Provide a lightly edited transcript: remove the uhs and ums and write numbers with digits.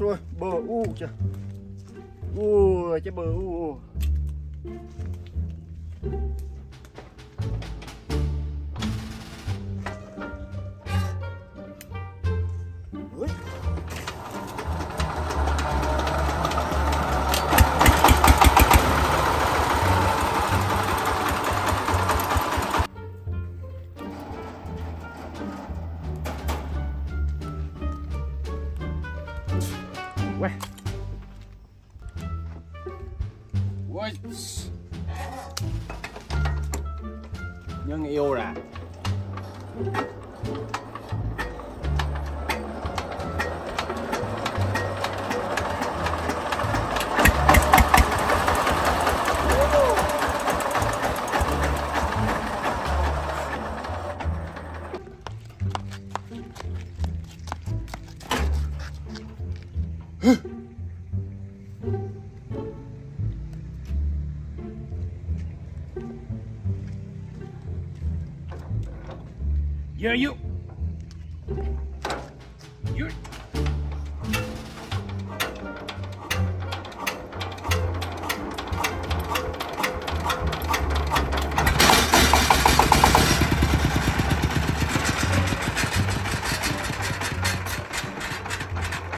Rồi bờ u kìa, ui cái bờ u. Nhưng yêu là yeah, you.